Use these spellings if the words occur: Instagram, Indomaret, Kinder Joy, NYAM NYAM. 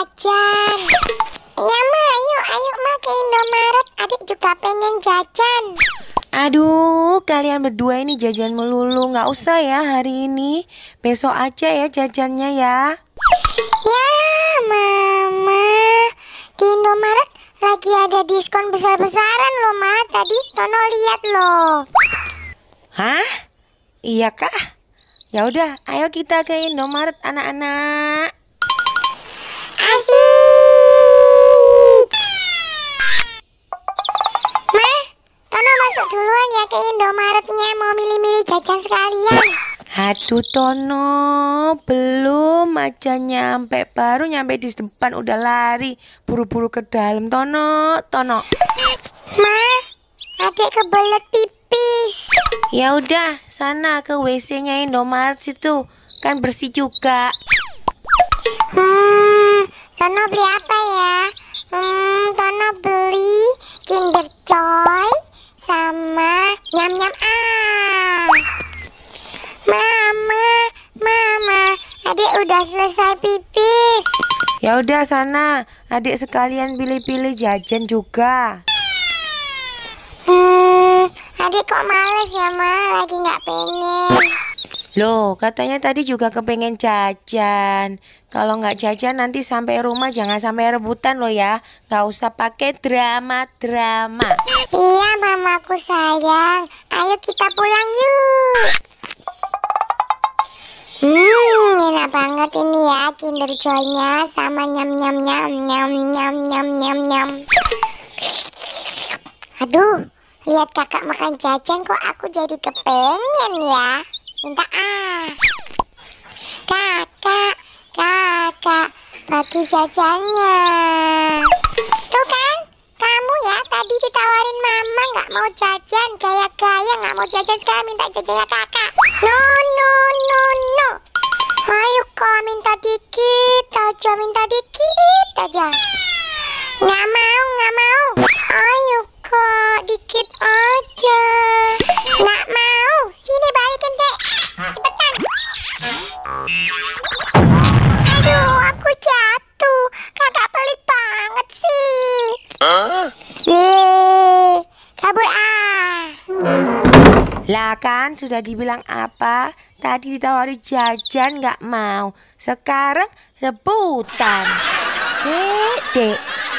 jajan. Iya Ma, ayo Ma ke Indomaret, adik juga pengen jajan. Aduh, kalian berdua ini jajan melulu. Nggak usah ya hari ini, besok aja ya jajannya ya. Ya Mama, di Indomaret lagi ada diskon besar-besaran loh Ma, tadi Tono lihat loh. Hah? Iya kah? Ya udah, ayo kita ke Indomaret anak-anak. Asik. Ma, Tono masuk duluan ya ke Indomaretnya, mau milih-milih jajan sekalian. Aduh Tono, belum aja nyampe, baru nyampe di depan udah lari, buru-buru ke dalam. Tono. Ma, adik kebelet pipis. Ya udah, sana ke WC-nya Indomaret situ, kan bersih juga. Tono beli apa ya? Tono beli Kinder Joy sama nyam-nyam ah. Mama, adik udah selesai pipis. Ya udah sana, adik sekalian pilih-pilih jajan juga. Adik kok males ya Ma, lagi nggak pengen. Loh, katanya tadi juga kepengen jajan. Kalau nggak jajan nanti sampai rumah jangan sampai rebutan loh ya. Nggak usah pakai drama-drama. Iya Mamaku sayang, ayo kita pulang yuk. Enak banget ini ya Kinder Joy-nya sama nyam-nyam. Aduh, lihat kakak makan jajan kok aku jadi kepengen ya. Minta ah. Kakak, bagi jajannya. Tuh kan, kamu ya tadi ditawarin Mama nggak mau jajan, gaya-gaya nggak mau jajan, sekarang minta jajannya kakak. No. Ayo kok minta dikit aja. Nggak mau. Ayo kok dikit aja. Nggak mau. Sini balikin dek, cepetan. Aduh, aku jatuh. Kakak pelit banget sih. Kabur ah. Lah kan sudah dibilang apa? Tadi ditawari jajan nggak mau. Sekarang rebutan. Dek.